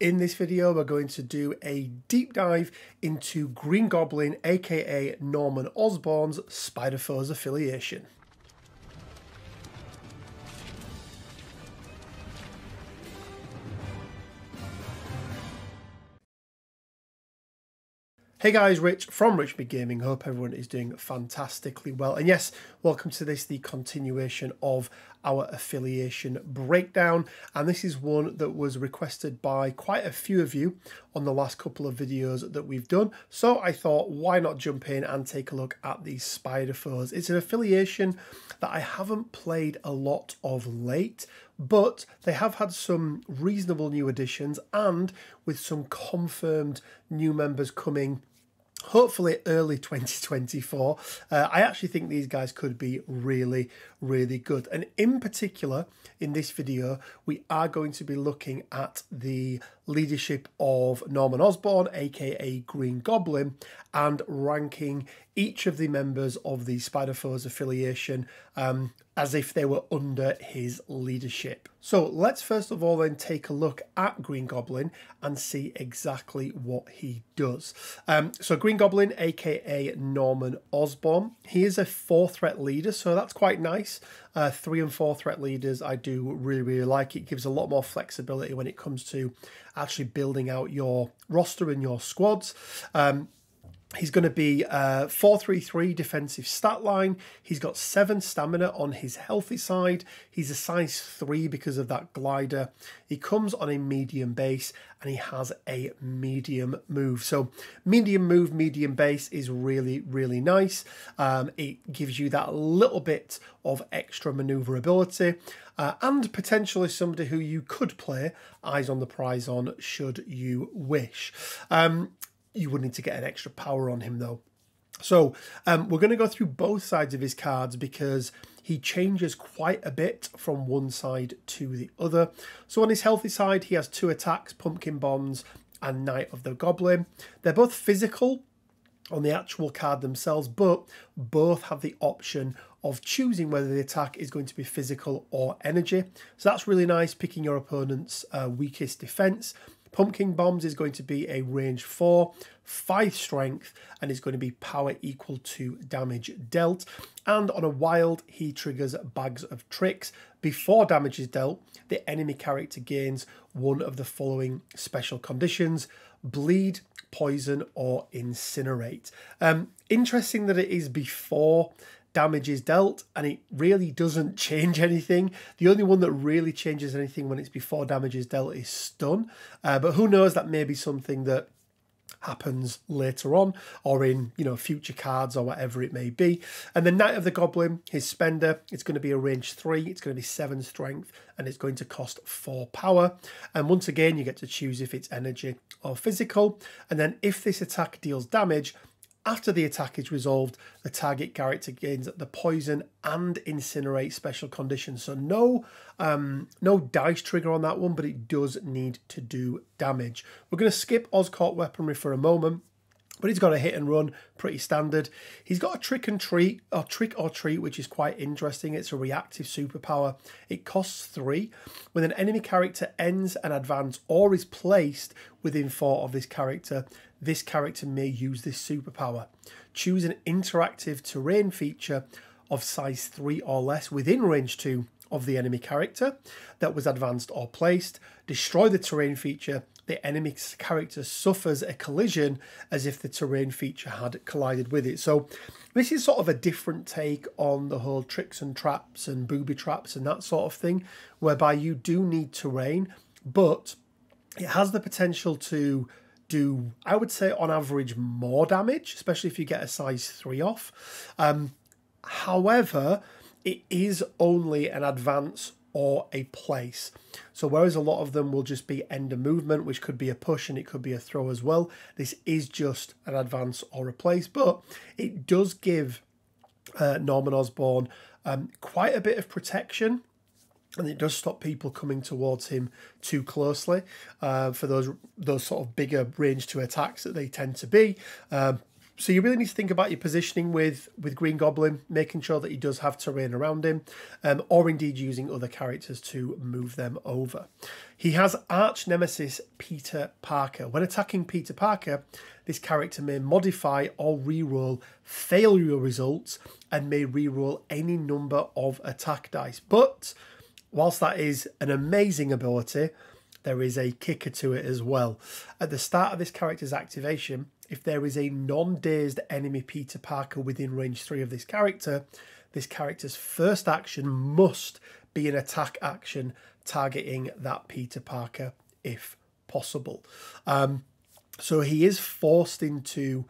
In this video, we're going to do a deep dive into Green Goblin, aka Norman Osborn's Spider-Foes affiliation. Hey guys, Rich from Rich_Mid Gaming. Hope everyone is doing fantastically well. And yes, welcome to this, the continuation of our affiliation breakdown. And this is one that was requested by quite a few of you on the last couple of videos that we've done. So I thought, why not jump in and take a look at these Spider-Foes? It's an affiliation that I haven't played a lot of late, but they have had some reasonable new additions and with some confirmed new members coming hopefully early 2024. I actually think these guys could be really, really good. And in particular, in this video, we are going to be looking at the leadership of Norman Osborn, aka Green Goblin, and ranking each of the members of the Spider-Foes affiliation as if they were under his leadership. So let's first of all then take a look at Green Goblin and see exactly what he does. So Green Goblin, aka Norman Osborn, he is a 4-threat leader, so that's quite nice. 3 and 4-threat leaders, I do really, really like. It gives a lot more flexibility when it comes to actually building out your roster and your squads. He's going to be 4-3-3 defensive stat line. He's got 7 stamina on his healthy side. He's a size 3 because of that glider. He comes on a medium base and he has a medium move. So medium move, medium base is really, really nice. It gives you that little bit of extra maneuverability and potentially somebody who you could play eyes on the prize on should you wish. You would need to get an extra power on him though. So we're going to go through both sides of his cards because he changes quite a bit from one side to the other. So on his healthy side, he has 2 attacks, Pumpkin Bombs and Knight of the Goblin. They're both physical on the actual card themselves, but both have the option of choosing whether the attack is going to be physical or energy. So that's really nice, picking your opponent's weakest defense. Pumpkin Bombs is going to be a range 4, 5 strength, and is going to be power equal to damage dealt. And on a wild, he triggers Bags of Tricks. Before damage is dealt, the enemy character gains one of the following special conditions: bleed, poison, or incinerate. Interesting that it is before damage is dealt, and it really doesn't change anything. The only one that really changes anything when it's before damage is dealt is stun, but who knows, that may be something that happens later on or in, you know, future cards or whatever it may be. And the Knight of the Goblin, his spender, it's going to be a range 3, it's going to be 7 strength, and it's going to cost 4 power. And once again, you get to choose if it's energy or physical. And then if this attack deals damage, after the attack is resolved, the target character gains the poison and incinerate special conditions. So no dice trigger on that one, but it does need to do damage. We're going to skip Oscorp Weaponry for a moment, but he's got a hit and run, pretty standard. He's got a trick or treat, which is quite interesting. It's a reactive superpower. It costs 3. When an enemy character ends an advance or is placed within 4 of this character may use this superpower. Choose an interactive terrain feature of size 3 or less within range 2 of the enemy character that was advanced or placed. Destroy the terrain feature. The enemy character suffers a collision as if the terrain feature had collided with it. So this is sort of a different take on the whole tricks and traps and booby traps and that sort of thing, whereby you do need terrain, but it has the potential to do, I would say, on average, more damage, especially if you get a size 3 off. However, it is only an advance or a place. So whereas a lot of them will just be end of movement, which could be a push and it could be a throw as well, this is just an advance or a place, but it does give Norman Osborn quite a bit of protection, and it does stop people coming towards him too closely for those sort of bigger range 2 attacks that they tend to be. So you really need to think about your positioning with Green Goblin, making sure that he does have terrain around him, or indeed using other characters to move them over. He has arch-nemesis Peter Parker. When attacking Peter Parker, this character may modify or reroll failure results and may reroll any number of attack dice. But whilst that is an amazing ability, there is a kicker to it as well. At the start of this character's activation, if there is a non-dazed enemy Peter Parker within range 3 of this character's first action must be an attack action targeting that Peter Parker if possible. So he is forced into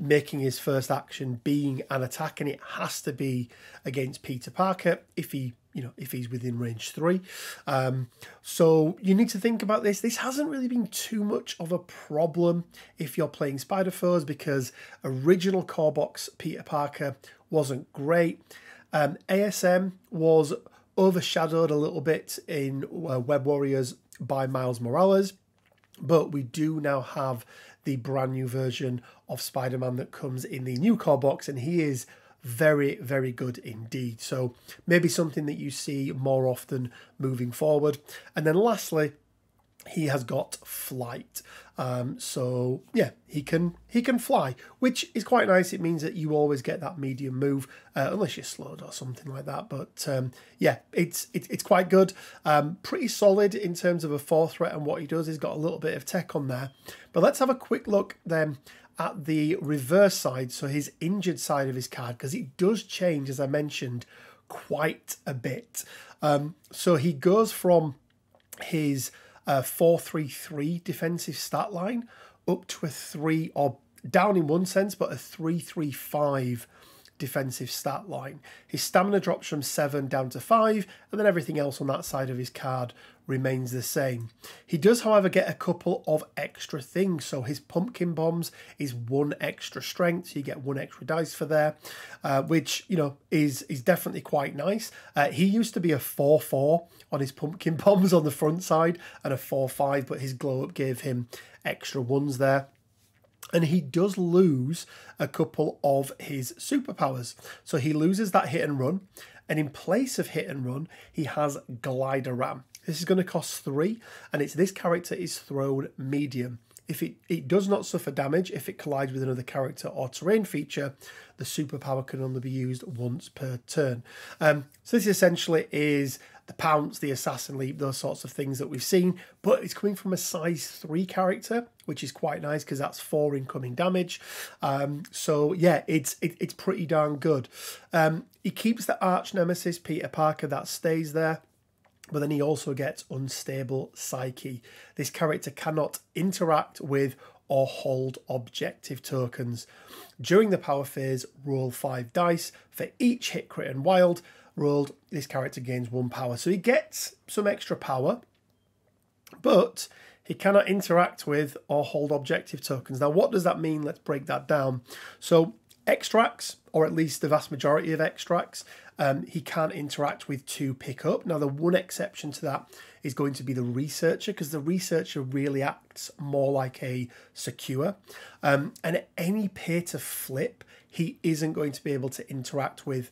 making his first action being an attack, and it has to be against Peter Parker if he, if he's within range 3. So you need to think about this. This hasn't really been too much of a problem if you're playing Spider-Foes, because original core box Peter Parker wasn't great. ASM was overshadowed a little bit in Web Warriors by Miles Morales, but we do now have the brand new version of Spider-Man that comes in the new core box, and he is very, very good indeed. So maybe something that you see more often moving forward. And then lastly, he has got flight. So yeah, he can fly, which is quite nice. It means that you always get that medium move, unless you're slowed or something like that. But yeah, it's quite good. Pretty solid in terms of a 4 threat and what he does. He's got a little bit of tech on there. But let's have a quick look then at the reverse side, so his injured side of his card, because it does change, as I mentioned, quite a bit. So he goes from his 4-3-3 defensive stat line up to a 3, or down in one sense, but a 3-3-5 defensive stat line. His stamina drops from 7 down to 5, and then everything else on that side of his card remains the same. He does, however, get a couple of extra things. So his pumpkin bombs is 1 extra strength, so you get 1 extra dice for there, which, is definitely quite nice. He used to be a 4-4 on his pumpkin bombs on the front side and a 4-5, but his glow up gave him extra 1s there. And he does lose a couple of his superpowers. So he loses that hit and run, and in place of hit and run, he has glider ram. This is going to cost 3, and it's this character is thrown medium. If it does not suffer damage, if it collides with another character or terrain feature, the superpower can only be used once per turn. So this essentially is the pounce, the assassin leap, those sorts of things that we've seen, but it's coming from a size 3 character, which is quite nice because that's 4 incoming damage. So yeah, it's pretty darn good. He keeps the arch nemesis Peter Parker, that stays there. But then he also gets unstable psyche. This character cannot interact with or hold objective tokens. During the power phase, roll 5 dice. For each hit, crit and wild rolled, this character gains 1 power. So he gets some extra power, but he cannot interact with or hold objective tokens. Now, what does that mean? Let's break that down. So extracts, or at least the vast majority of extracts, he can't interact with to pick up. Now, the one exception to that is going to be the Researcher, because the Researcher really acts more like a secure. And at any pay to flip, he isn't going to be able to interact with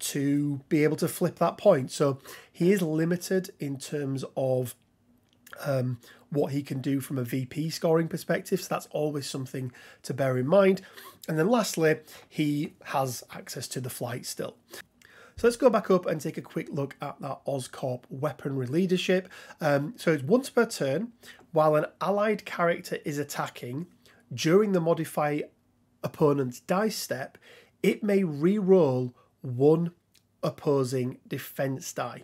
to be able to flip that point. So he is limited in terms of what he can do from a VP scoring perspective, so that's always something to bear in mind. And then lastly, he has access to the flight still. So let's go back up and take a quick look at that Oscorp weaponry leadership. So it's once per turn, while an allied character is attacking, during the modify opponent's dice step, it may re-roll 1 opposing defense die.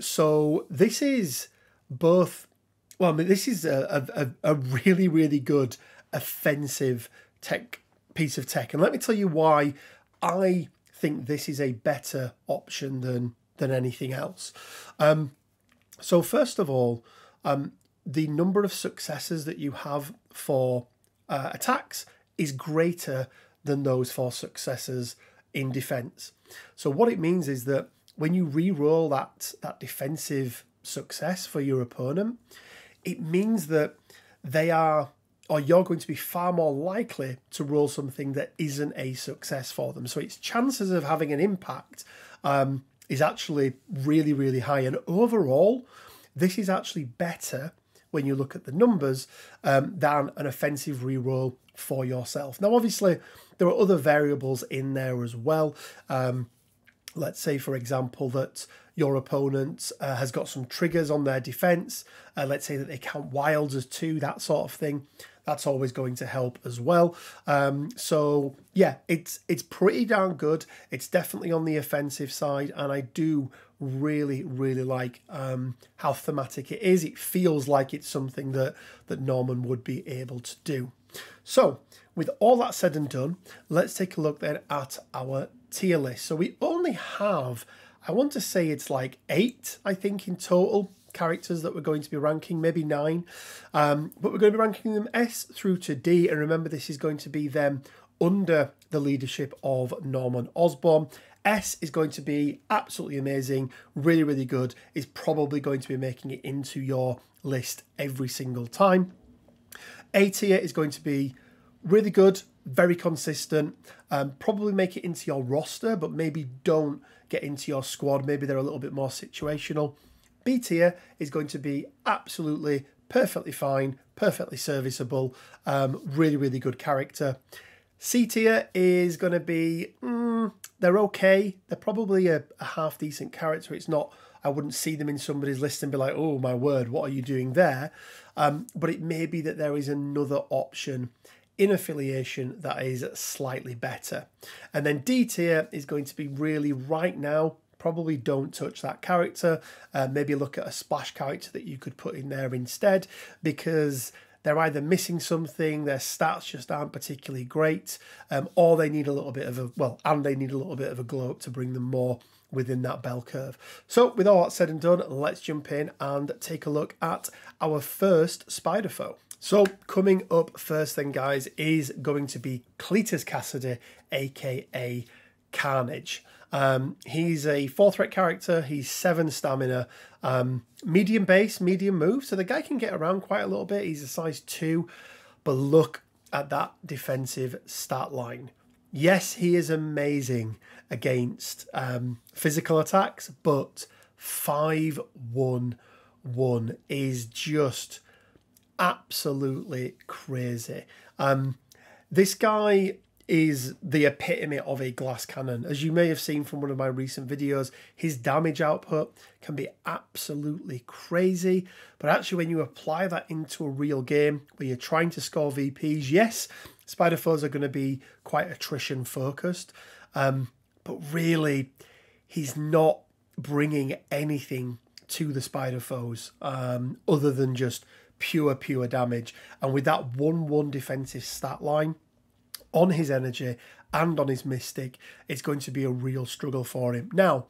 So this is both, well, I mean, this is a really, really good offensive tech piece of tech. And let me tell you why I think this is a better option than anything else. So first of all, the number of successes that you have for attacks is greater than those for successes in defense. So what it means is that when you re-roll that defensive success for your opponent, it means that they are or you're going to be far more likely to roll something that isn't a success for them. So its chances of having an impact is actually really, really high. And overall, this is actually better when you look at the numbers than an offensive reroll for yourself. Now, obviously, there are other variables in there as well. Let's say, for example, that your opponent has got some triggers on their defense. Let's say that they count wilds as two, that sort of thing. That's always going to help as well. So, yeah, it's pretty darn good. It's definitely on the offensive side, and I do really, really like how thematic it is. It feels like it's something that Norman would be able to do. So, with all that said and done, let's take a look then at our tier list. So we only have, I want to say it's like 8, I think, in total characters that we're going to be ranking, maybe 9. But we're going to be ranking them S through to D. And remember, this is going to be them under the leadership of Norman Osborn. S is going to be absolutely amazing, really, really good. It's probably going to be making it into your list every single time. A tier is going to be really good, very consistent, probably make it into your roster, but maybe don't get into your squad. Maybe they're a little bit more situational. B tier is going to be absolutely perfectly fine, perfectly serviceable, really, really good character. C tier is going to be, they're okay. They're probably a half decent character. It's not, I wouldn't see them in somebody's list and be like, oh my word, what are you doing there? But it may be that there is another option in affiliation that is slightly better. And then D tier is going to be really, right now, probably don't touch that character. Maybe look at a splash character that you could put in there instead, because they're either missing something, their stats just aren't particularly great, or they need a little bit of a, well, and they need a little bit of a glow up to bring them more within that bell curve. So with all that said and done, let's jump in and take a look at our first Spider-Foe. So coming up first then, guys, is going to be Cletus Kasady, aka Carnage. He's a 4-threat character. He's 7 stamina, medium base, medium move. So the guy can get around quite a little bit. He's a size 2, but look at that defensive stat line. Yes, he is amazing against physical attacks, but 5-1-1 is just absolutely crazy. This guy is the epitome of a glass cannon. As you may have seen from one of my recent videos, his damage output can be absolutely crazy, but actually when you apply that into a real game where you're trying to score VPs, yes, Spider-Foes are going to be quite attrition focused, but really he's not bringing anything to the Spider-Foes other than just pure damage. And with that 1-1 defensive stat line on his energy and on his mystic, it's going to be a real struggle for him. Now,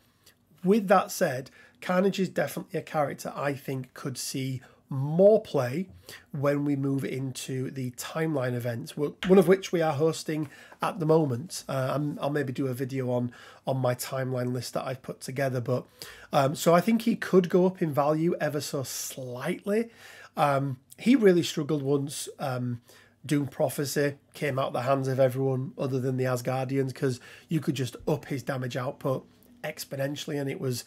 with that said, Carnage is definitely a character I think could see more play when we move into the timeline events, one of which we are hosting at the moment. I'll maybe do a video on my timeline list that I've put together, but so I think he could go up in value ever so slightly. He really struggled once Doom Prophecy came out of the hands of everyone other than the Asgardians, because you could just up his damage output exponentially, and it was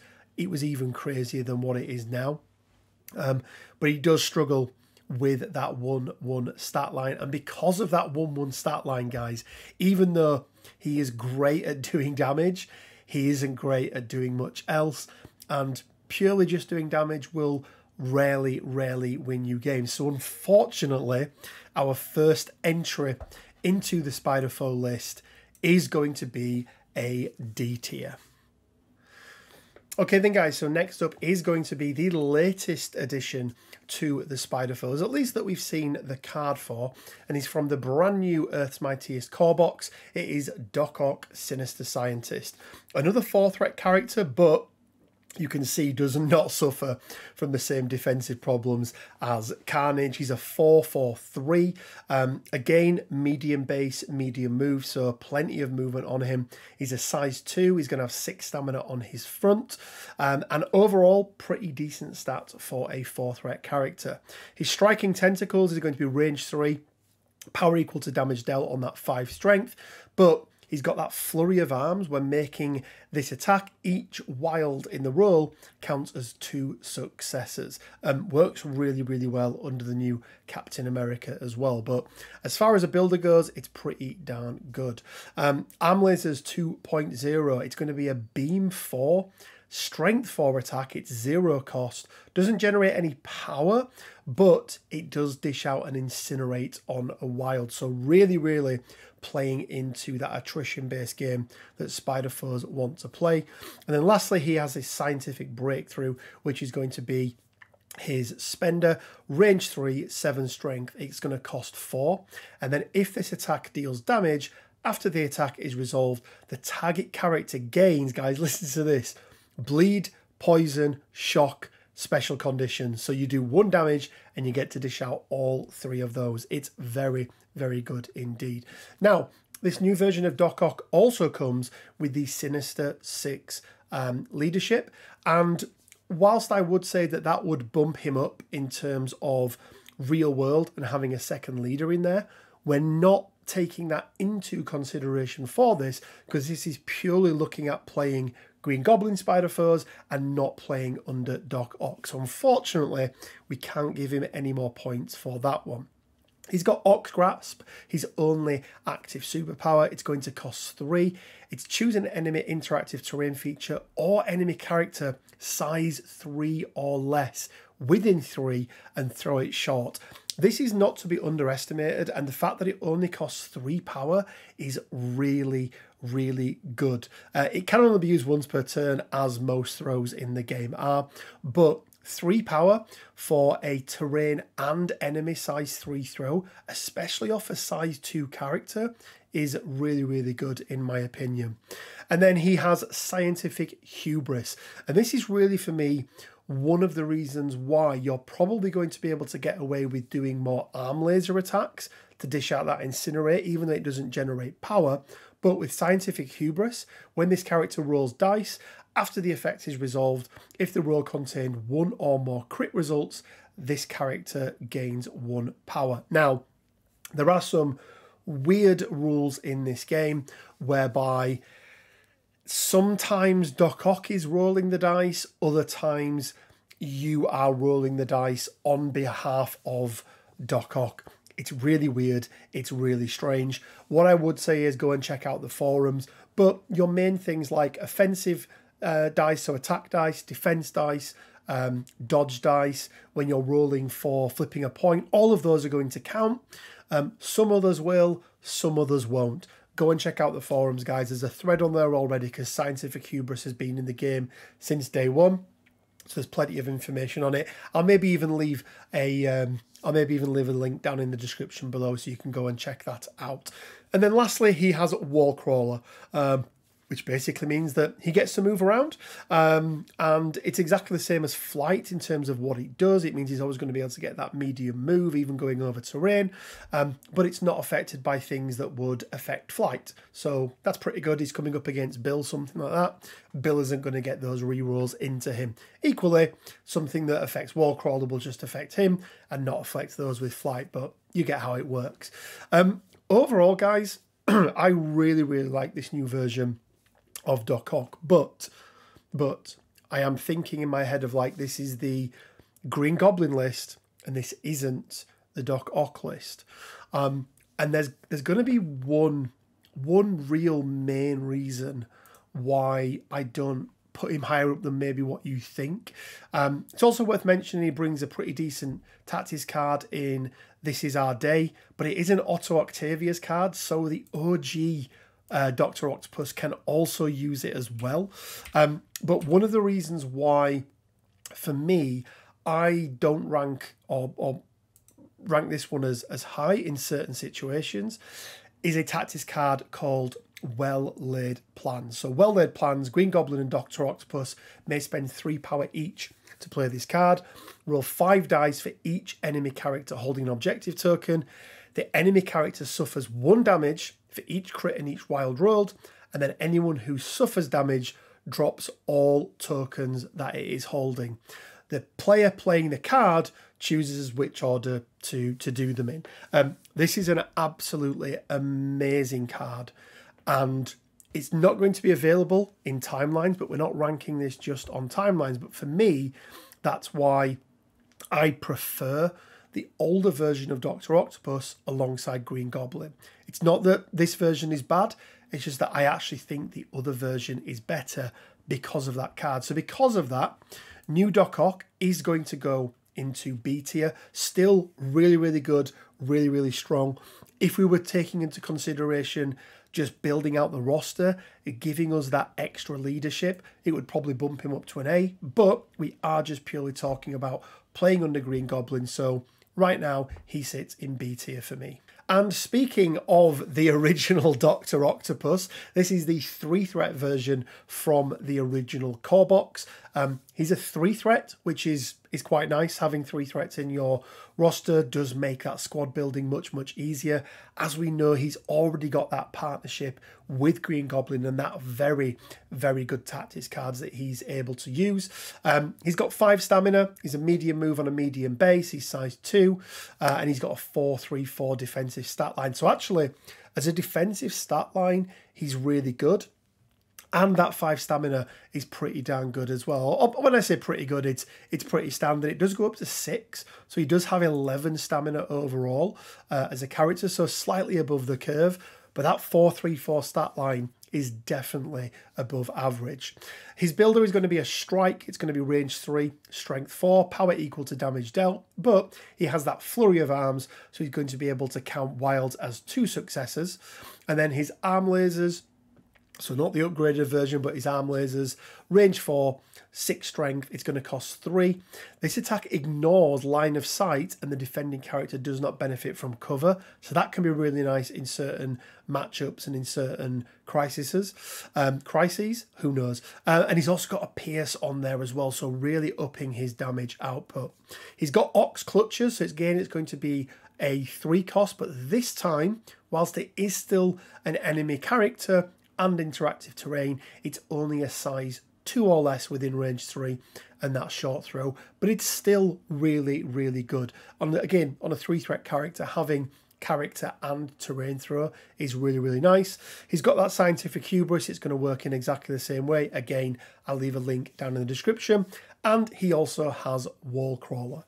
even crazier than what it is now. But he does struggle with that 1-1 stat line, and because of that 1-1 stat line, guys, even though he is great at doing damage, he isn't great at doing much else, and purely just doing damage will rarely win you games. So unfortunately, our first entry into the Spider-Foe list is going to be a D tier. Okay then, guys, so next up is going to be the latest addition to the Spider-Foes, at least that we've seen the card for, and he's from the brand new Earth's Mightiest core box. It is Doc Ock, Sinister Scientist. Another 4-threat character, but you can see does not suffer from the same defensive problems as Carnage. He's a 4-4-3. Again, medium base, medium move, so plenty of movement on him. He's a size 2. He's going to have 6 stamina on his front. And overall, pretty decent stats for a 4-threat character. His striking tentacles is going to be range 3. power equal to damage dealt on that 5 strength, but he's got that flurry of arms when making this attack. Each wild in the roll counts as 2 successes. Works really, really well under the new Captain America as well. But as far as a builder goes, it's pretty darn good. Arm Lasers 2.0. It's going to be a Beam 4. Strength 4 attack, it's 0 cost, doesn't generate any power, but it does dish out and incinerate on a wild. So really, really playing into that attrition-based game that Spider-Foes want to play. And then lastly, he has his Scientific Breakthrough, which is going to be his spender, range 3, 7 strength. It's going to cost 4. And then if this attack deals damage, after the attack is resolved, the target character gains, guys, listen to this, bleed, poison, shock, special conditions. So you do 1 damage and you get to dish out all 3 of those. It's very, very good indeed. Now, this new version of Doc Ock also comes with the Sinister 6 leadership. And whilst I would say that that would bump him up in terms of real world and having a second leader in there, we're not taking that into consideration for this, because this is purely looking at playing Green Goblin Spider-Foes and not playing under Doc Ock. So unfortunately, we can't give him any more points for that one. He's got Ock Grasp, his only active superpower. It's going to cost 3. It's choose an enemy interactive terrain feature or enemy character size 3 or less within 3 and throw it short. This is not to be underestimated, and the fact that it only costs 3 power is really, really good. It can only be used once per turn, as most throws in the game are, but 3 power for a terrain and enemy size 3 throw, especially off a size 2 character, is really, really good in my opinion. And then he has Scientific Hubris, and this is really, for me, one of the reasons why you're probably going to be able to get away with doing more arm laser attacks to dish out that incinerate, even though it doesn't generate power. But with Scientific Hubris, when this character rolls dice, after the effect is resolved, if the roll contained 1 or more crit results, this character gains 1 power. Now, there are some weird rules in this game whereby sometimes Doc Ock is rolling the dice, other times you are rolling the dice on behalf of Doc Ock. It's really weird, it's really strange. What I would say is go and check out the forums, but your main things like offensive dice, so attack dice, defense dice, dodge dice, when you're rolling for flipping a point, all of those are going to count. Some others will, some others won't. Go and check out the forums, guys. There's a thread on there already because Scientific Hubris has been in the game since day 1, so there's plenty of information on it. I'll maybe even leave a link down in the description below so you can go and check that out. And then lastly, he has Wallcrawler, which basically means that he gets to move around, and it's exactly the same as flight in terms of what it does. It means he's always going to be able to get that medium move, even going over terrain, but it's not affected by things that would affect flight. So that's pretty good. He's coming up against Bill, something like that. Bill isn't going to get those rerolls into him. Equally, something that affects Wallcrawler will just affect him and not affect those with flight, but you get how it works. Overall, guys, I really, really like this new version of Doc Ock, but I am thinking in my head of, like, this is the Green Goblin list and this isn't the Doc Ock list, and there's going to be one real main reason why I don't put him higher up than maybe what you think. It's also worth mentioning he brings a pretty decent Tactics card in This Is Our Day, but it is an Otto Octavius card, so the OG Dr. Octopus can also use it as well. But one of the reasons why, for me, I don't rank or rank this one as high in certain situations is a Tactics card called Well-Laid Plans. So Well-Laid Plans, Green Goblin and Dr. Octopus may spend 3 power each to play this card. Roll 5 dice for each enemy character holding an objective token. The enemy character suffers 1 damage for each crit and each wild rolled, and then anyone who suffers damage drops all tokens that it is holding. The player playing the card chooses which order to do them in. This is an absolutely amazing card, and it's not going to be available in timelines, but we're not ranking this just on timelines. But for me, that's why I prefer the older version of Dr. Octopus alongside Green Goblin. It's not that this version is bad, it's just that I actually think the other version is better because of that card. So because of that, new Doc Ock is going to go into B tier. Still really, really good, really, really strong. If we were taking into consideration just building out the roster, giving us that extra leadership, it would probably bump him up to an A, but we are just purely talking about playing under Green Goblin, so right now he sits in B tier for me. And speaking of the original Dr. Octopus, this is the 3-threat version from the original core box. He's a 3-threat, which is quite nice. Having 3 threats in your roster does make that squad building much, much easier. As we know, he's already got that partnership with Green Goblin and that very, very good tactics cards that he's able to use. He's got 5 stamina. He's a medium move on a medium base. He's size 2, and he's got a 4-3-4 defensive stat line. So actually, as a defensive stat line, he's really good, and that 5 stamina is pretty darn good as well. When I say pretty good, it's pretty standard. It does go up to 6, so he does have 11 stamina overall as a character, so slightly above the curve. But that 4-3-4 stat line is definitely above average. His builder is going to be a strike. It's going to be range 3, strength 4, power equal to damage dealt, but he has that flurry of arms, so he's going to be able to count wilds as 2 successes. And then his arm lasers, so not the upgraded version, but his arm lasers, range 4, 6 strength, it's going to cost 3. This attack ignores line of sight, and the defending character does not benefit from cover. So that can be really nice in certain matchups and in certain crises. Who knows? And he's also got a pierce on there as well, so really upping his damage output. He's got Ox clutches, so again, it's going to be a 3 cost, but this time, whilst it is still an enemy character and interactive terrain, it's only a size 2 or less within range 3, and that's short throw, but it's still really, really good. And again, on a 3-threat character, having character and terrain throw is really, really nice. He's got that Scientific Hubris. It's going to work in exactly the same way. Again, I'll leave a link down in the description. And he also has Wallcrawler.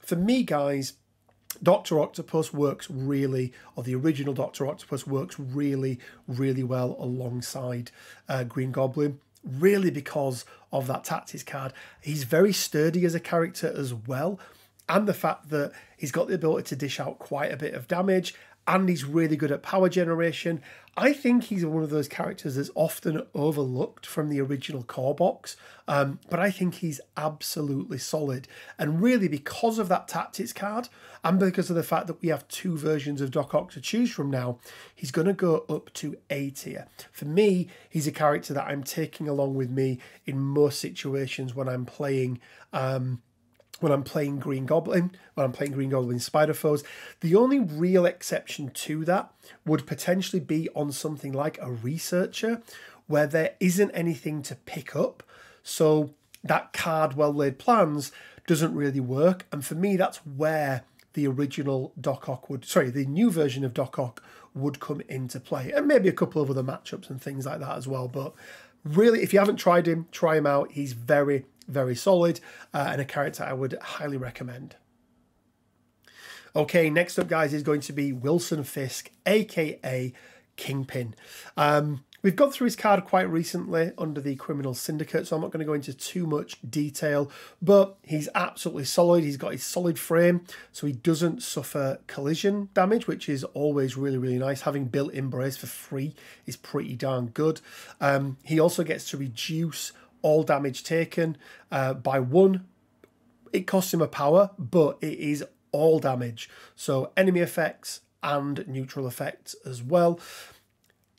For me, guys, Dr. Octopus works really, or the original Dr. Octopus works really, really well alongside Green Goblin, really because of that tactics card. He's very sturdy as a character as well, and the fact that he's got the ability to dish out quite a bit of damage, and he's really good at power generation. I think he's one of those characters that's often overlooked from the original core box, but I think he's absolutely solid. And really, because of that tactics card, and because of the fact that we have 2 versions of Doc Ock to choose from now, he's going to go up to A tier. For me, he's a character that I'm taking along with me in most situations when I'm playing Green Goblin Spider-Foes. The only real exception to that would potentially be on something like a Researcher, where there isn't anything to pick up. So that card, Well-Laid Plans, doesn't really work. And for me, that's where the original Doc Ock would, sorry, the new version of Doc Ock would come into play. And maybe a couple of other matchups and things like that as well. But really, if you haven't tried him, try him out. He's very, very solid, and a character I would highly recommend. Okay, next up, guys, is going to be Wilson Fisk, aka Kingpin. We've gone through his card quite recently under the Criminal Syndicate, so I'm not going to go into too much detail, but he's absolutely solid. He's got his solid frame, so he doesn't suffer collision damage, which is always really, really nice. Having built-in brace for free is pretty darn good. He also gets to reduce all damage taken by 1. It costs him a power, but it is all damage. So enemy effects and neutral effects as well.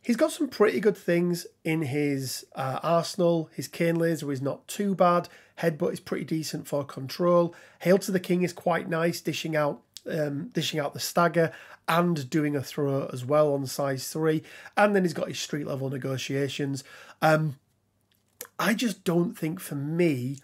He's got some pretty good things in his arsenal. His cane laser is not too bad. Headbutt is pretty decent for control. Hail to the King is quite nice, dishing out the stagger and doing a throw as well on size 3. And then he's got his street level negotiations. I just don't think, for me,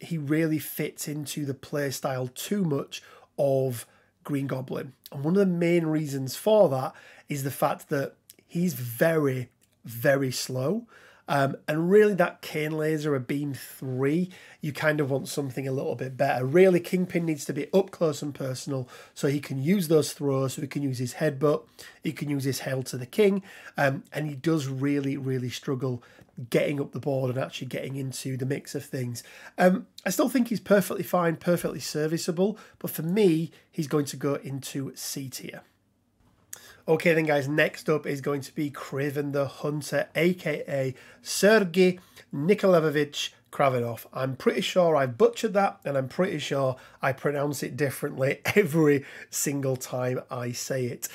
he really fits into the playstyle too much of Green Goblin. And one of the main reasons for that is the fact that he's very, very slow. And really that cane laser, a beam 3, you kind of want something a little bit better. Really, Kingpin needs to be up close and personal, so he can use those throws, so he can use his headbutt, he can use his hail to the king, and he does really, really struggle getting up the board and actually getting into the mix of things. I still think he's perfectly fine, perfectly serviceable, but for me, he's going to go into C tier. Okay then guys, next up is going to be Kraven the Hunter, aka Sergei Nikolaevich Kravinov. I'm pretty sure I butchered that, and I'm pretty sure I pronounce it differently every single time I say it.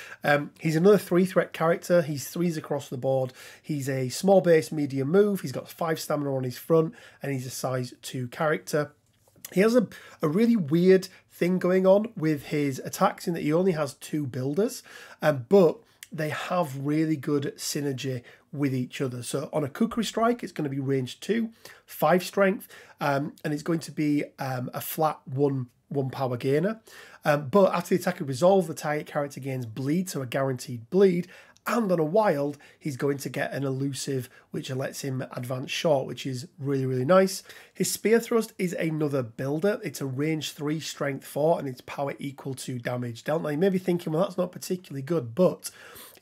He's another 3-threat character. He's 3s across the board. He's a small base, medium move. He's got 5 stamina on his front, and he's a size 2 character. He has a really weird thing going on with his attacks in that he only has 2 builders, but they have really good synergy with each other. So on a Kukri strike, it's going to be range 2, 5 strength, and it's going to be a flat 1 power gainer. But after the attack is resolved, the target character gains bleed, so a guaranteed bleed. And on a wild, he's going to get an elusive, which lets him advance short, which is really, really nice. His spear thrust is another builder. It's a range 3, strength 4, and it's power equal to damage dealt. Now, you may be thinking, well, that's not particularly good, but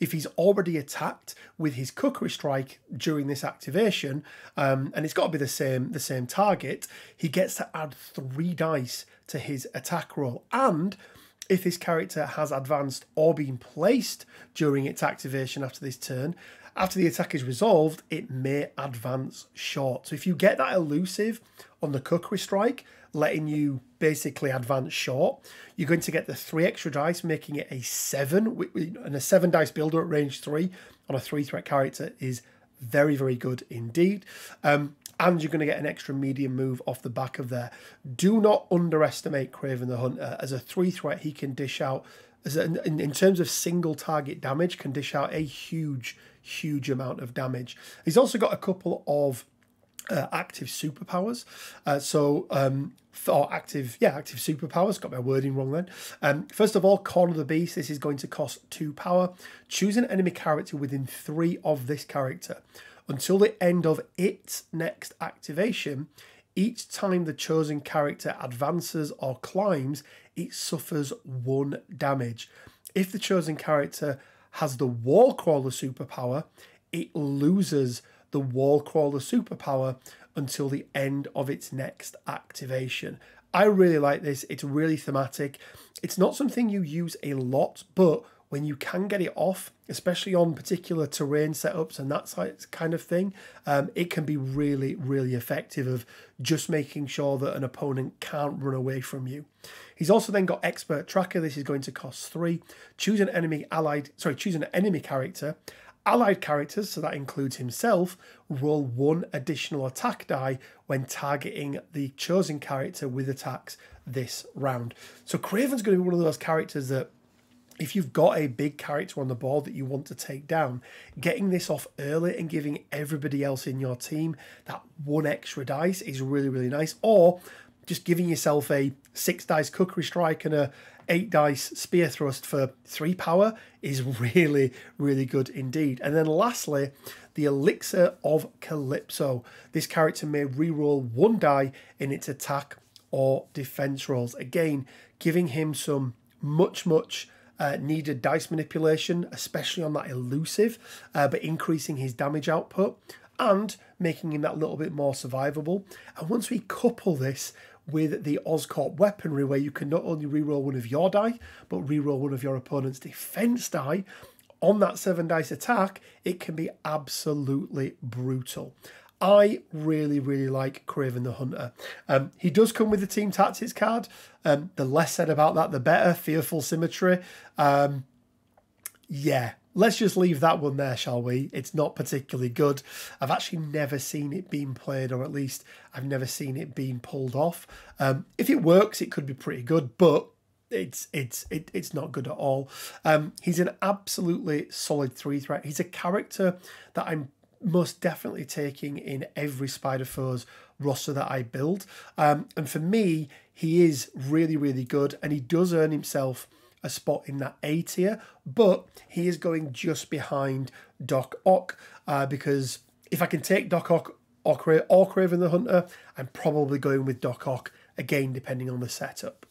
if he's already attacked with his Kukri strike during this activation, and it's got to be the same target, he gets to add 3 dice to his attack roll. And if this character has advanced or been placed during its activation after this turn, after the attack is resolved, it may advance short. So if you get that elusive on the Kukri strike, letting you basically advance short, you're going to get the 3 extra dice, making it a 7. And a 7 dice builder at range 3 on a 3-threat character is very, very good indeed. And you're going to get an extra medium move off the back of there. Do not underestimate Kraven the Hunter. As a 3-threat, he can dish out, in terms of single target damage, can dish out a huge, huge amount of damage. He's also got a couple of active superpowers. Active superpowers. Got my wording wrong then. First of all, Corner the Beast. This is going to cost 2 power. Choose an enemy character within 3 of this character. Until the end of its next activation, each time the chosen character advances or climbs, it suffers 1 damage. If the chosen character has the Wallcrawler superpower, it loses the Wallcrawler superpower until the end of its next activation. I really like this. It's really thematic. It's not something you use a lot, but when you can get it off, especially on particular terrain setups and that kind of thing, it can be really, really effective of just making sure that an opponent can't run away from you. He's also then got Expert Tracker. This is going to cost 3. Choose an enemy character. Allied characters, so that includes himself, roll 1 additional attack die when targeting the chosen character with attacks this round. So Kraven's going to be one of those characters that, if you've got a big character on the board that you want to take down, getting this off early and giving everybody else in your team that 1 extra dice is really, really nice. Or just giving yourself a 6 dice Kukri strike and a 8 dice spear thrust for 3 power is really, really good indeed. And then lastly, the Elixir of Calypso. This character may re-roll 1 die in its attack or defense rolls. Again, giving him some much needed dice manipulation, especially on that elusive, but increasing his damage output and making him that little bit more survivable. And once we couple this with the Oscorp weaponry, where you can not only reroll 1 of your die, but reroll 1 of your opponent's defense die, on that 7 dice attack, it can be absolutely brutal. I really, really like Kraven the Hunter. He does come with the Team Tactics card. The less said about that, the better. Fearful Symmetry. Yeah, let's just leave that one there, shall we? It's not particularly good. I've actually never seen it being played, or at least I've never seen it being pulled off. If it works, it could be pretty good, but it's not good at all. He's an absolutely solid 3-threat. He's a character that I'm most definitely taking in every Spider-Foes roster that I build. And for me, he is really, really good, and he does earn himself a spot in that A tier, but he is going just behind Doc Ock, because if I can take Doc Ock or Kraven the Hunter, I'm probably going with Doc Ock again, depending on the setup.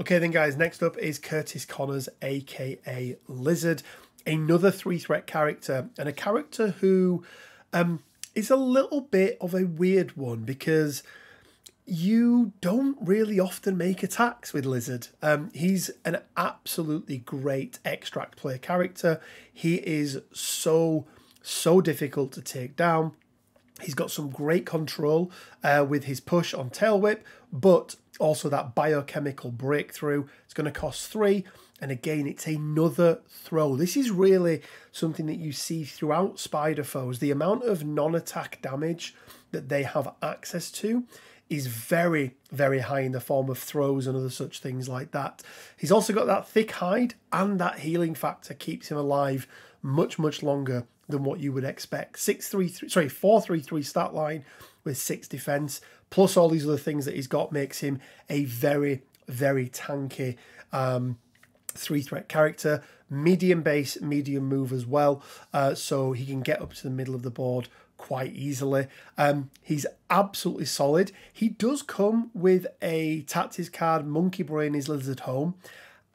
Okay then guys, next up is Curtis Connors, aka Lizard, another three-threat character, and a character who is a little bit of a weird one, because you don't really often make attacks with Lizard. He's an absolutely great extract player character. He is so difficult to take down. He's got some great control with his push on Tail Whip, but also that biochemical breakthrough. It's going to cost 3, and again, it's another throw. This is really something that you see throughout Spider-Foes. The amount of non-attack damage that they have access to is very, very high in the form of throws and other such things like that. He's also got that thick hide, and that healing factor keeps him alive much, much longer than what you would expect. 4-3-3 stat line with 6 defense, plus all these other things that he's got, makes him a very, very tanky three-threat character. Medium base, medium move as well, so he can get up to the middle of the board quite easily. He's absolutely solid. He does come with a Tactics card. Monkey Brain is Lizard home,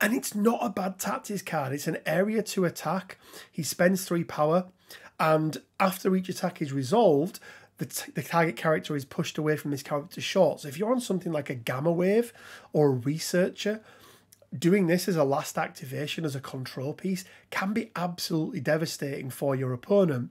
and it's not a bad Tactics card. It's an area to attack. He spends 3 power, and after each attack is resolved, the target character is pushed away from his character short. So if you're on something like a Gamma Wave or a Researcher, doing this as a last activation, as a control piece, can be absolutely devastating for your opponent.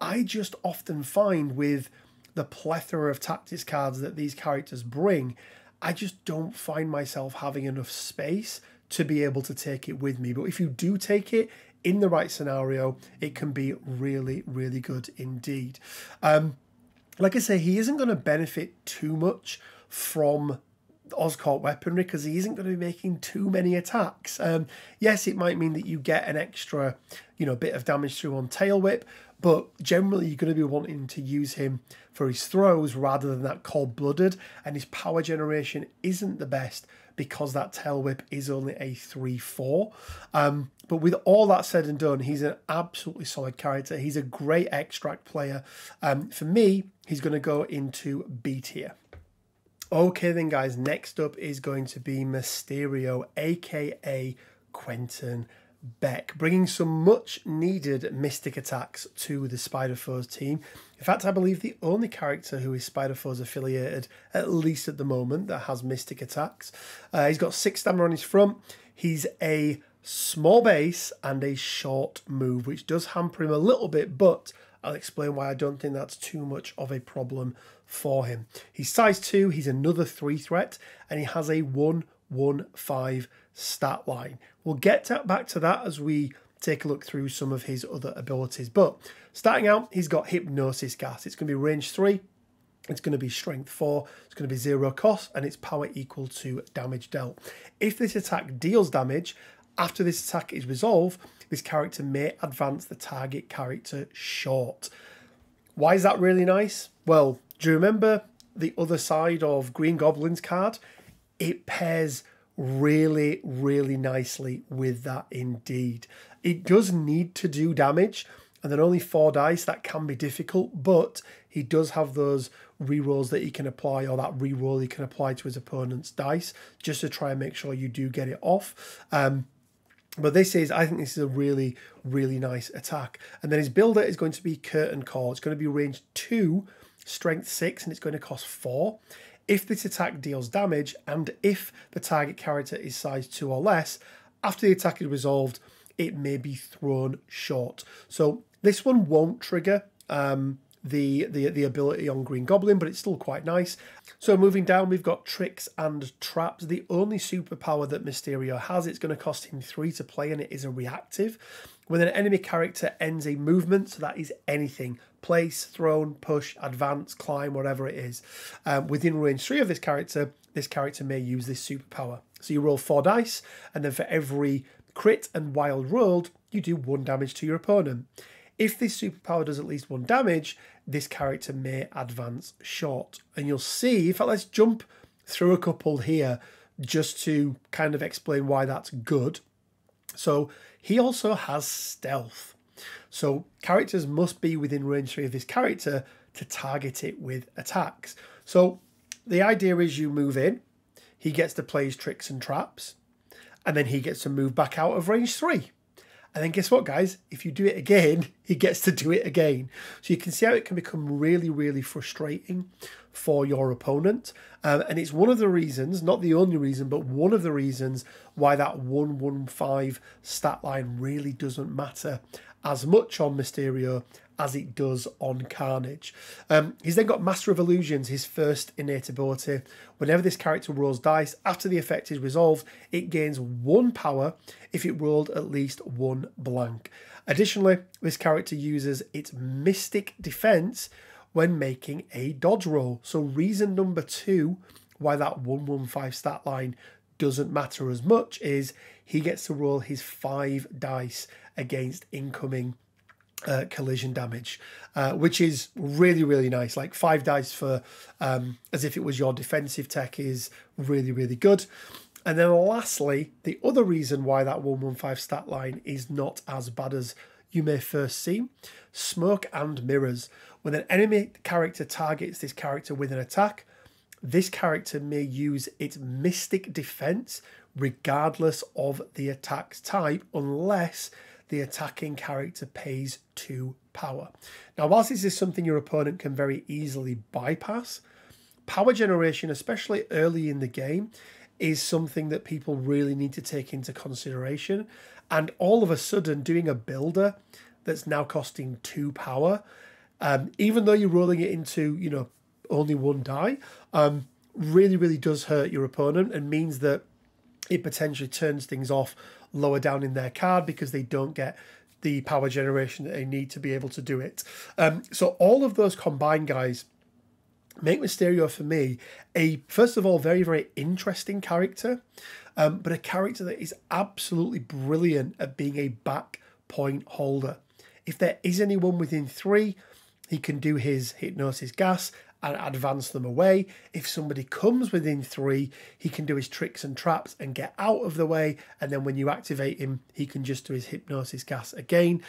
I just often find with the plethora of Tactics cards that these characters bring, I just don't find myself having enough space to be able to take it with me. But if you do take it in the right scenario, it can be really, really good indeed. Like I say, he isn't going to benefit too much from Oscorp weaponry, because he isn't going to be making too many attacks. Yes, it might mean that you get an extra, bit of damage through on Tail Whip, but generally you're going to be wanting to use him for his throws rather than that cold-blooded, and his power generation isn't the best because that Tail Whip is only a 3-4. But with all that said and done, he's an absolutely solid character. He's a great extract player. For me, he's going to go into B tier. Okay then guys, next up is going to be Mysterio, aka Quentin Beck, bringing some much needed mystic attacks to the Spider-Foes team. In fact, I believe the only character who is Spider-Foes affiliated, at least at the moment, that has mystic attacks. He's got 6 stamina on his front. He's a small base and a short move, which does hamper him a little bit, but I'll explain why I don't think that's too much of a problem for him. He's size 2, he's another 3-threat, and he has a 1-1-5 stat line. We'll get back to that as we take a look through some of his other abilities. But starting out, he's got Hypnosis Gas. It's going to be range 3. It's going to be strength 4, it's going to be 0 cost, and it's power equal to damage dealt. If this attack deals damage, after this attack is resolved, this character may advance the target character short. Why is that really nice? Well, do you remember the other side of Green Goblin's card? It pairs really, really nicely with that indeed. It does need to do damage, and then only 4 dice, that can be difficult, but he does have those rerolls that he can apply, or that reroll he can apply to his opponent's dice, just to try and make sure you do get it off. But I think this is a really, really nice attack. And then his builder is going to be Curtain Call. It's going to be range 2, strength 6, and it's going to cost 4. If this attack deals damage, and if the target character is size 2 or less, after the attack is resolved, it may be thrown short. So this one won't trigger the ability on Green Goblin, but it's still quite nice. So moving down, we've got Tricks and Traps, the only superpower that Mysterio has. It's going to cost him 3 to play, and it is a reactive. When an enemy character ends a movement, so that is anything, place, thrown, push, advance, climb, whatever it is, within range 3 of this character may use this superpower. So you roll 4 dice, and then for every crit and wild rolled, you do 1 damage to your opponent. if this superpower does at least one damage, this character may advance short. And you'll see, in fact, let's jump through a couple here just to kind of explain why that's good. So he also has stealth. So characters must be within range 3 of this character to target it with attacks. So the idea is you move in, he gets to play his tricks and traps, and then he gets to move back out of range 3. And then guess what, guys? If you do it again, he gets to do it again. So you can see how it can become really, really frustrating for your opponent. And it's one of the reasons, not the only reason, but one of the reasons why that 115 stat line really doesn't matter as much on Mysterio as it does on Carnage. He's then got Master of Illusions, his first innate ability. Whenever this character rolls dice, after the effect is resolved, it gains 1 power if it rolled at least 1 blank. Additionally, this character uses its Mystic Defense when making a dodge roll. So reason number 2 why that 115 stat line doesn't matter as much is he gets to roll his 5 dice against incoming collision damage, which is really, really nice. Like 5 dice for as if it was your defensive tech is really, really good. And then lastly, the other reason why that 115 stat line is not as bad as you may first seem, smoke and mirrors. When an enemy character targets this character with an attack, this character may use its Mystic Defense regardless of the attack's type, unless the attacking character pays 2 power. Now, whilst this is something your opponent can very easily bypass, power generation, especially early in the game, is something that people really need to take into consideration. And all of a sudden, doing a builder that's now costing 2 power, even though you're rolling it into, you know, only 1 die, really, really does hurt your opponent and means that it potentially turns things off lower down in their card because they don't get the power generation that they need to be able to do it. So all of those combined, guys, make Mysterio, for me, a, first of all, very, very interesting character, but a character that is absolutely brilliant at being a back point holder. If there is anyone within 3, he can do his hypnosis gas and advance them away. If somebody comes within 3, he can do his tricks and traps and get out of the way. And then when you activate him, he can just do his hypnosis gas again.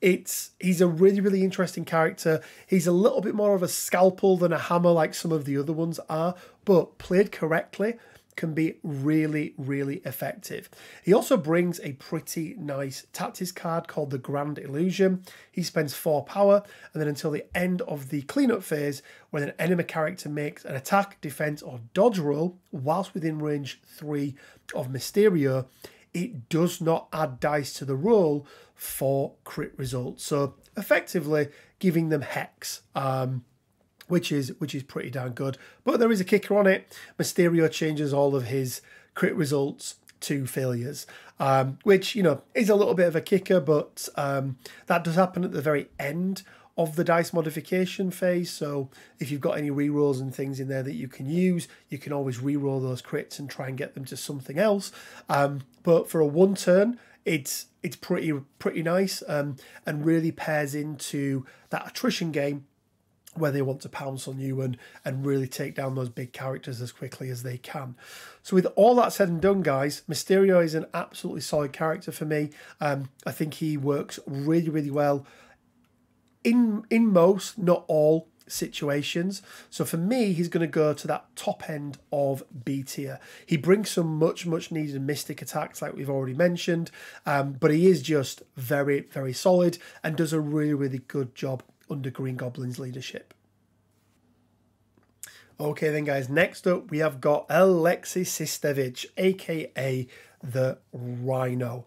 He's a really, really interesting character. He's a little bit more of a scalpel than a hammer like some of the other ones are, but played correctly can be really, really effective. He also brings a pretty nice tactics card called the Grand Illusion. He spends 4 power, and then until the end of the cleanup phase, when an enemy character makes an attack, defense, or dodge roll, whilst within range 3 of Mysterio, it does not add dice to the roll for crit results. So effectively giving them hex, which is pretty darn good. But there is a kicker on it. Mysterio changes all of his crit results to failures, which, you know, is a little bit of a kicker, but that does happen at the very end of the dice modification phase. So if you've got any rerolls and things in there that you can use, you can always reroll those crits and try and get them to something else. But for a 1 turn, it's pretty nice, and really pairs into that attrition game where they want to pounce on you and really take down those big characters as quickly as they can. So with all that said and done, guys, Mysterio is an absolutely solid character for me. I think he works really, really well in most, not all, situations. So for me, he's going to go to that top end of B tier. He brings some much, much needed mystic attacks like we've already mentioned, but he is just very, very solid and does a really, really good job under Green Goblin's leadership. Okay then, guys, next up we have got Alexei Sistevich, aka the Rhino.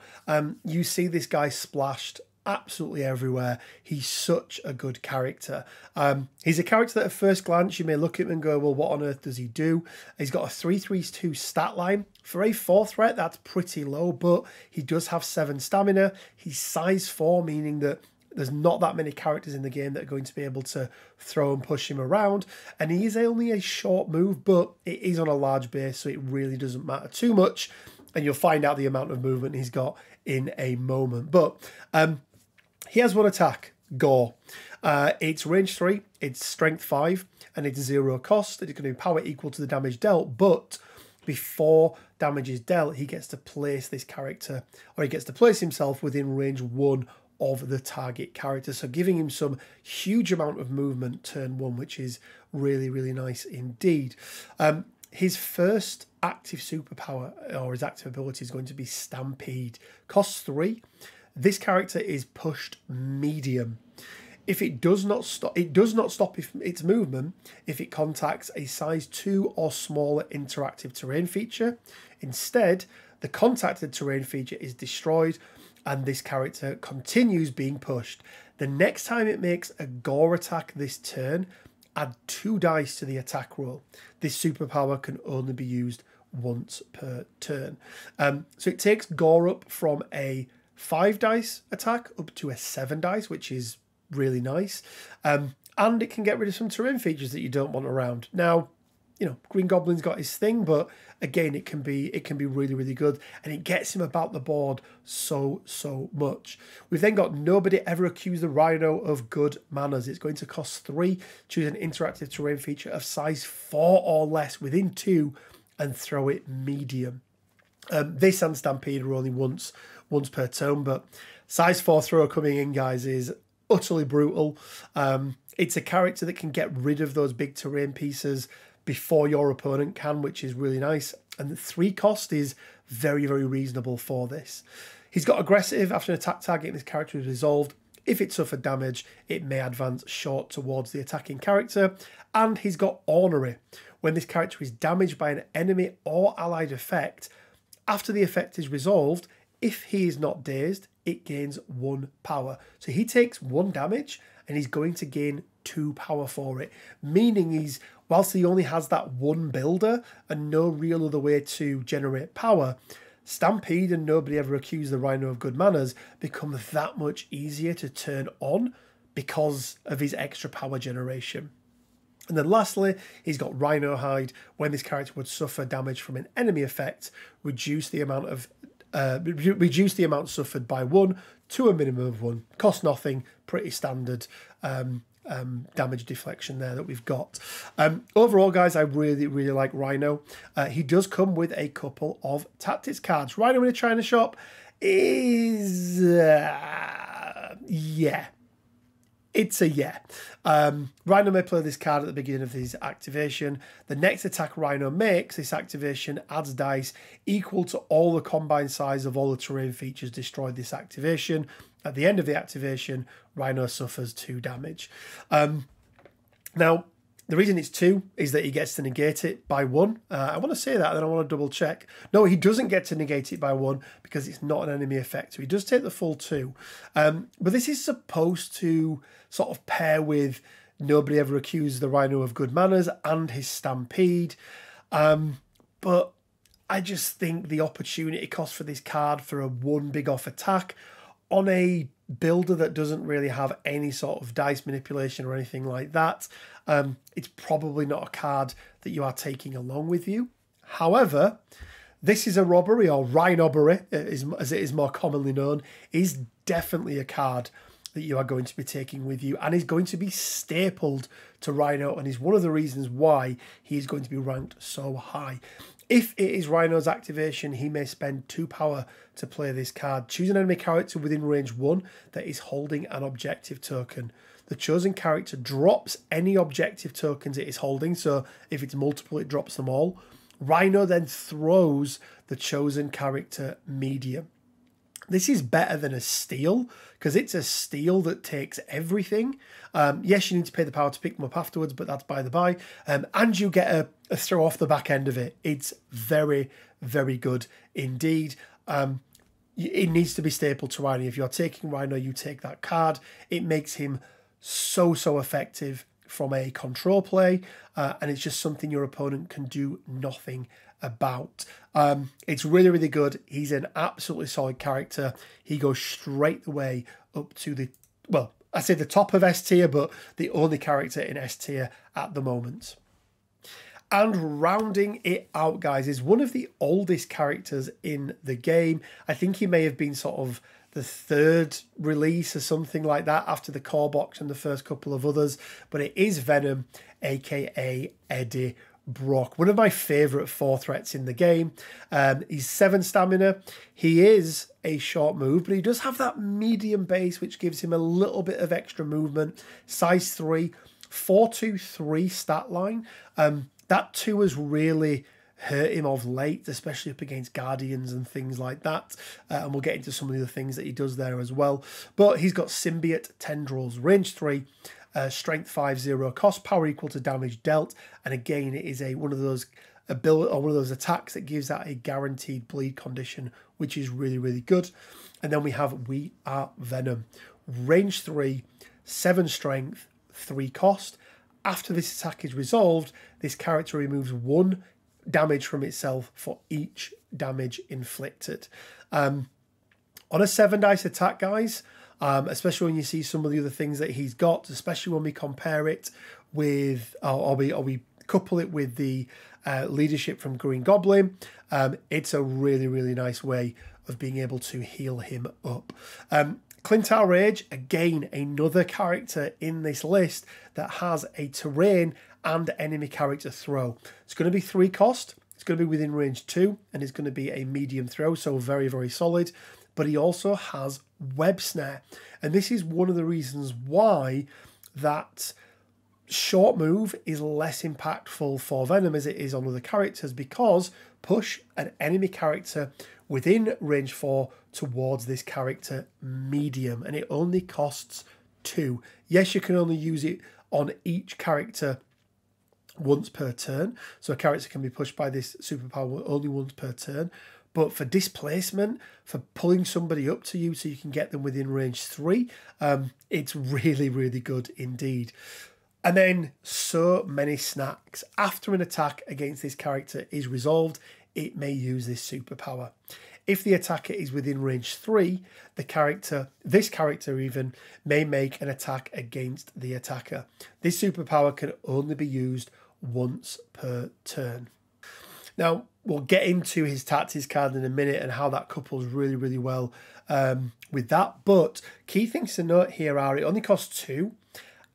You see this guy splashed absolutely everywhere. He's such a good character. He's a character that at first glance you may look at him and go, well, what on earth does he do? He's got a 332 stat line. For a 4 threat, that's pretty low, but he does have 7 stamina. He's size 4, meaning that there's not that many characters in the game that are going to be able to throw and push him around. And he is only a short move, but it is on a large base, so it really doesn't matter too much. And you'll find out the amount of movement he's got in a moment. But He has one attack, Gore. It's range 3, it's strength 5, and it's 0 cost. It's going to be power equal to the damage dealt, but before damage is dealt, he gets to place this character, or he gets to place himself within range 1 of the target character. So giving him some huge amount of movement turn 1, which is really, really nice indeed. His first active superpower, or his active ability, is going to be Stampede. Costs 3. This character is pushed medium. If it does not stop, it does not stop its movement if it contacts a size 2 or smaller interactive terrain feature. Instead, the contacted terrain feature is destroyed and this character continues being pushed. The next time it makes a gore attack this turn, add 2 dice to the attack roll. This superpower can only be used once per turn. So it takes gore up from a 5 dice attack up to a 7 dice, which is really nice, and it can get rid of some terrain features that you don't want around. Now, you know, Green Goblin's got his thing, but again, it can be really, really good, and it gets him about the board so much. We've then got Nobody Ever Accused the Rhino of Good Manners. It's going to cost 3. Choose an interactive terrain feature of size 4 or less within 2, and throw it medium. This and Stampede are only once per turn, but size 4 throw coming in, guys, is utterly brutal. It's a character that can get rid of those big terrain pieces before your opponent can, which is really nice. And the 3 cost is very, very reasonable for this. He's got aggressive. After an attack target, this character is resolved. If it suffered damage, it may advance short towards the attacking character. And he's got Ornery. When this character is damaged by an enemy or allied effect, after the effect is resolved, if he is not dazed, it gains 1 power. So he takes 1 damage and he's going to gain 2 power for it, meaning he's, whilst he only has that 1 builder and no real other way to generate power, Stampede and Nobody Ever Accused the Rhino of Good Manners become that much easier to turn on because of his extra power generation. And then lastly, he's got Rhino Hide. When this character would suffer damage from an enemy effect, reduce the amount of suffered by 1 to a minimum of 1. Cost nothing, pretty standard damage deflection there that we've got. Overall, guys, I really, really like Rhino. He does come with a couple of tactics cards. Rhino in a China shop is... yeah. It's a yeah. Rhino may play this card at the beginning of his activation. The next attack Rhino makes, this activation adds dice equal to all the combined size of all the terrain features destroyed this activation. At the end of the activation, Rhino suffers 2 damage. Now, the reason it's 2 is that he gets to negate it by 1. I want to say that, and then I want to double check. No, he doesn't get to negate it by 1 because it's not an enemy effect. So he does take the full 2. But this is supposed to sort of pair with Nobody Ever Accused the Rhino of Good Manners and his Stampede. But I just think the opportunity cost for this card for a 1 big off attack on a builder that doesn't really have any sort of dice manipulation or anything like that, it's probably not a card that you are taking along with you. However, this is a robbery, or Rhinobery, as it is more commonly known, is definitely a card that you are going to be taking with you and is going to be stapled to Rhino and is one of the reasons why he is going to be ranked so high. If it is Rhino's activation, he may spend 2 power to play this card. Choose an enemy character within range 1 that is holding an objective token. The chosen character drops any objective tokens it is holding, so if it's multiple, it drops them all. Rhino then throws the chosen character medium. This is better than a steal because it's a steal that takes everything. Yes, you need to pay the power to pick them up afterwards, but that's by the by. And you get a throw off the back end of it. It's very, very good indeed. It needs to be stapled to Rhino. If you're taking Rhino, you take that card. It makes him so effective from a control play, and it's just something your opponent can do nothing about. It's really, really good. He's an absolutely solid character. He goes straight away up to the, well, I say the top of S tier, but the only character in S tier at the moment. And rounding it out, guys, is one of the oldest characters in the game. I think he may have been sort of the third release or something like that after the core box and the first couple of others. But it is Venom, aka Eddie Brock, one of my favourite four threats in the game. He's 7 stamina. He is a short move, but he does have that medium base, which gives him a little bit of extra movement. Size 3, 4-2-3 stat line. That 2 has really hurt him of late, especially up against Guardians and things like that. And we'll get into some of the things that he does there as well. But he's got Symbiote Tendrils, range 3. Strength 5-0, cost power equal to damage dealt, and again it is a one of those attacks that gives out a guaranteed bleed condition, which is really, really good. And then we have We Are Venom, range 3, 7 strength, 3 cost. After this attack is resolved, this character removes 1 damage from itself for each damage inflicted. On a 7-dice attack, guys. Especially when you see some of the other things that he's got, especially when we compare it with, or we couple it with the leadership from Green Goblin, it's a really, really nice way of being able to heal him up. Clintar Rage, again, another character in this list that has a terrain and enemy character throw. It's going to be 3 cost, it's going to be within range 2, and it's going to be a medium throw, so very, very solid. But he also has Web Snare. And this is one of the reasons why that short move is less impactful for Venom as it is on other characters, because push an enemy character within range 4 towards this character medium. And it only costs 2. Yes, you can only use it on each character once per turn. So a character can be pushed by this superpower only once per turn. But for displacement, for pulling somebody up to you so you can get them within range 3, it's really, really good indeed. And then So Many Snacks. After an attack against this character is resolved, it may use this superpower. If the attacker is within range 3, the character, this character even, may make an attack against the attacker. This superpower can only be used once per turn. Now, we'll get into his tactics card in a minute and how that couples really, really well with that. But key things to note here are it only costs 2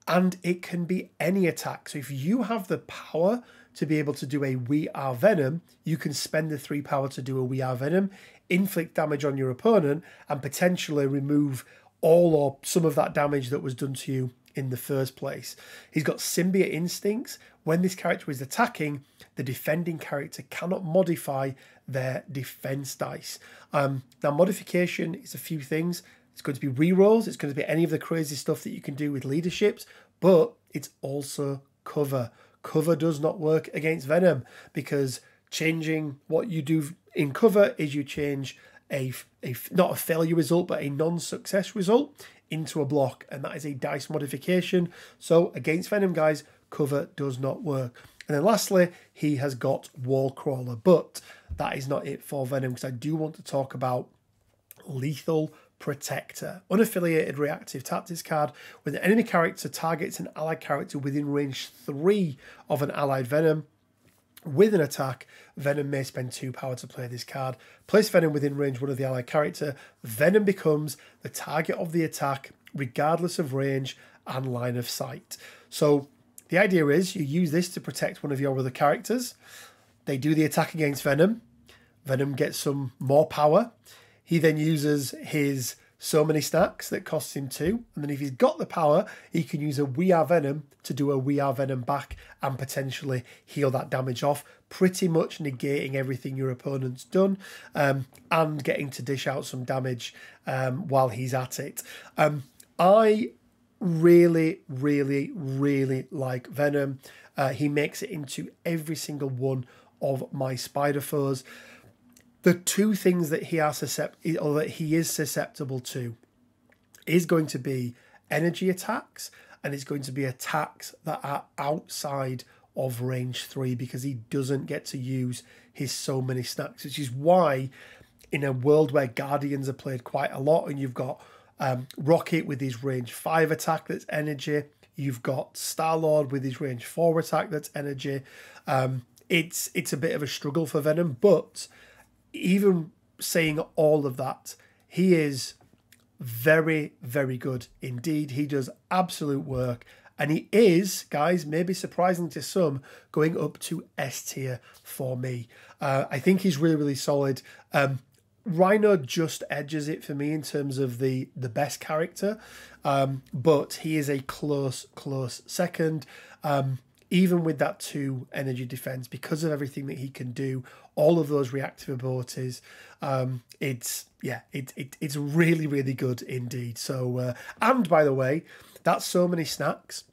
and it can be any attack. So if you have the power to be able to do a We Are Venom, you can spend the 3 power to do a We Are Venom, inflict damage on your opponent, and potentially remove all or some of that damage that was done to you in the first place. He's got Symbiote Instincts. When this character is attacking, the defending character cannot modify their defense dice. Now, modification is a few things. It's going to be rerolls. It's going to be any of the crazy stuff that you can do with leaderships, but it's also cover. Cover does not work against Venom because changing what you do in cover is you change a not a failure result, but a non-success result into a block, and that is a dice modification. So against Venom, guys, cover does not work. And then lastly, he has got Wallcrawler, but that is not it for Venom, because I do want to talk about Lethal Protector. Unaffiliated reactive tactics card. When the enemy character targets an allied character within range 3 of an allied Venom, with an attack, Venom may spend 2 power to play this card. Place Venom within range 1 of the allied character. Venom becomes the target of the attack, regardless of range and line of sight. So the idea is you use this to protect one of your other characters. They do the attack against Venom. Venom gets some more power. He then uses his So Many Snacks that costs him 2. And then if he's got the power, he can use a We Are Venom to do a We Are Venom back and potentially heal that damage off, pretty much negating everything your opponent's done and getting to dish out some damage while he's at it. I really, really, really like Venom. He makes it into every single one of my Spider-Foes. The 2 things that he is susceptible to is going to be energy attacks, and it's going to be attacks that are outside of range 3, because he doesn't get to use his So Many Snacks, which is why in a world where Guardians are played quite a lot and you've got Rocket with his range 5 attack that's energy, You've got Star-Lord with his range 4 attack, that's energy. It's a bit of a struggle for Venom, but even saying all of that, he is very, very good indeed. He does absolute work. And he is, guys, maybe surprising to some, going up to S tier for me. I think he's really, really solid. Rhino just edges it for me in terms of the best character, but he is a close, close second. Even with that 2 energy defense, because of everything that he can do, all of those reactive abilities, it's really, really good indeed. So, and by the way, that's so many snacks.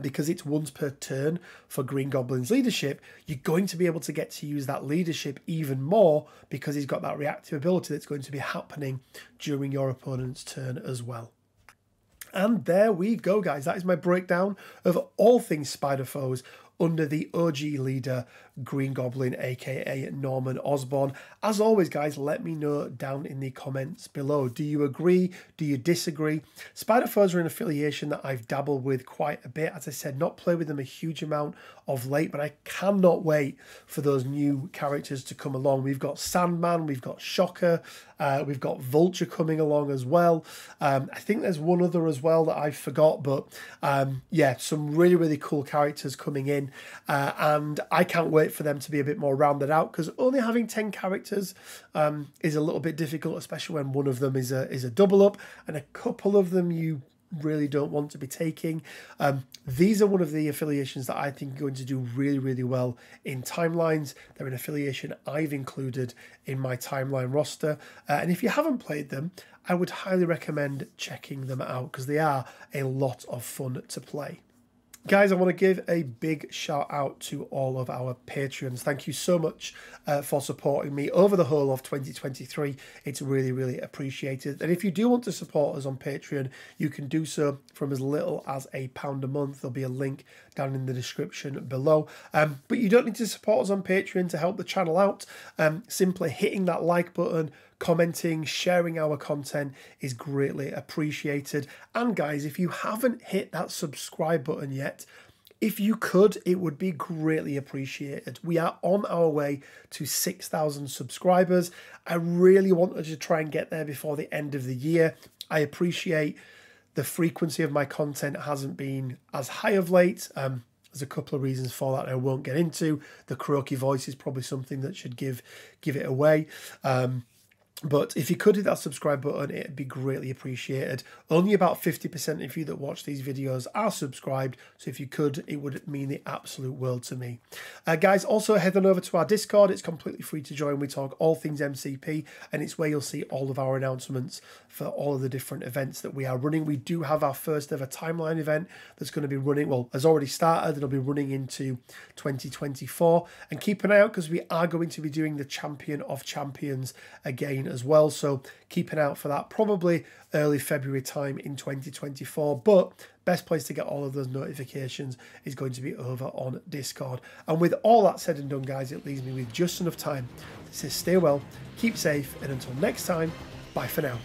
Because it's once per turn for Green Goblin's leadership, you're going to be able to get to use that leadership even more because he's got that reactive ability that's going to be happening during your opponent's turn as well. And there we go, guys. That is my breakdown of all things Spider-Foes under the OG leader, Green Goblin, aka Norman Osborn. As always, guys, let me know down in the comments below. Do you agree? Do you disagree? Spider-Foes are an affiliation that I've dabbled with quite a bit. As I said, not played with them a huge amount of late, but I cannot wait for those new characters to come along. We've got Sandman, we've got Shocker, we've got Vulture coming along as well. I think there's one other as well that I forgot, but yeah, some really, really cool characters coming in. And I can't wait for them to be a bit more rounded out, because only having 10 characters is a little bit difficult, especially when one of them is a double up and a couple of them you really don't want to be taking. These are one of the affiliations that I think are going to do really, really well in timelines. They're an affiliation I've included in my timeline roster, and if you haven't played them, I would highly recommend checking them out because they are a lot of fun to play. Guys, I want to give a big shout out to all of our Patreons. Thank you so much for supporting me over the whole of 2023. It's really, really appreciated. And if you do want to support us on Patreon, you can do so from as little as £1 a month. There'll be a link down in the description below. But you don't need to support us on Patreon to help the channel out. Simply hitting that like button, commenting, sharing our content is greatly appreciated. And guys, if you haven't hit that subscribe button yet, if you could, it would be greatly appreciated. We are on our way to 6,000 subscribers. I really wanted to try and get there before the end of the year. I appreciate the frequency of my content hasn't been as high of late. There's a couple of reasons for that I won't get into. The croaky voice is probably something that should give it away. But if you could hit that subscribe button, it'd be greatly appreciated. Only about 50% of you that watch these videos are subscribed. So if you could, it would mean the absolute world to me. Guys, also head on over to our Discord. It's completely free to join. We talk all things MCP, and it's where you'll see all of our announcements for all of the different events that we are running. We do have our first ever timeline event that's going to be running, well, has already started. It'll be running into 2024. And keep an eye out because we are going to be doing the Champion of Champions again as well, so keep an eye out for that, probably early February time in 2024. But best place to get all of those notifications is going to be over on Discord. And with all that said and done, guys, it leaves me with just enough time to say stay well, keep safe, and until next time, bye for now.